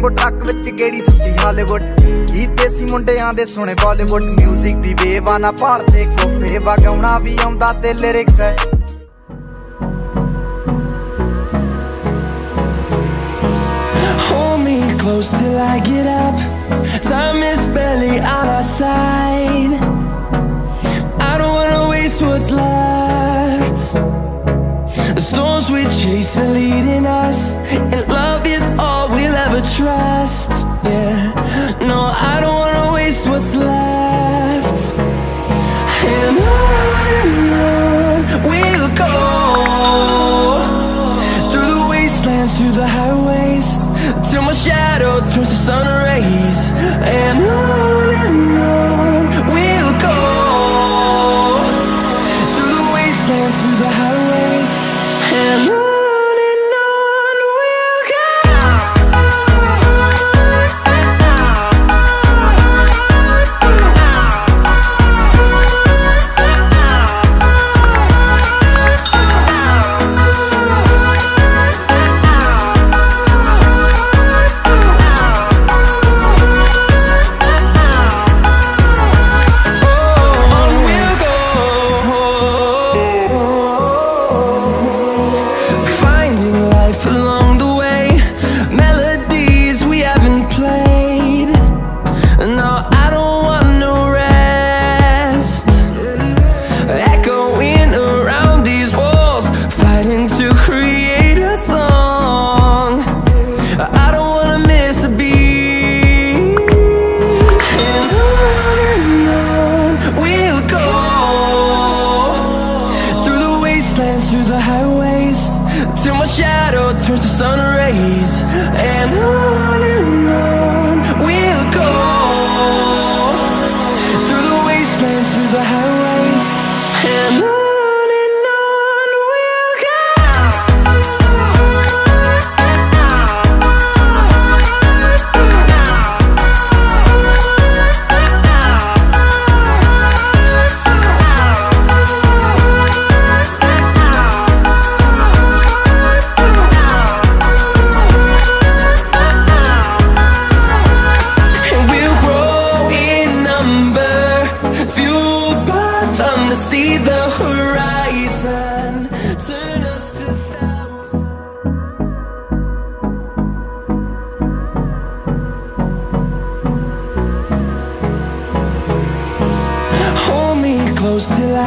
jumbo truck विच गेड़ी सुती Hollywood ई देसी मुंडियां दे सुने बॉलीवुड म्यूजिक दी वेवा ना पाल ते कोफे वा गाउणा भी आउंदा ते लिरिक्स है Hold me close till I get up Time is barely on our side I don't wanna waste what's left The storms we chase are leading us and love is all we'll ever trust Yeah, no, I don't wanna waste what's left And on we'll go Through the wastelands, through the highways Till my shadow turns to sun rays and on we'll go Through the wastelands, through the highways and on Through the highways Till my shadow turns to sun rays and on we'll go Through the wastelands, through the highways and on we'll go See the horizon turn us to thousands Hold me close till I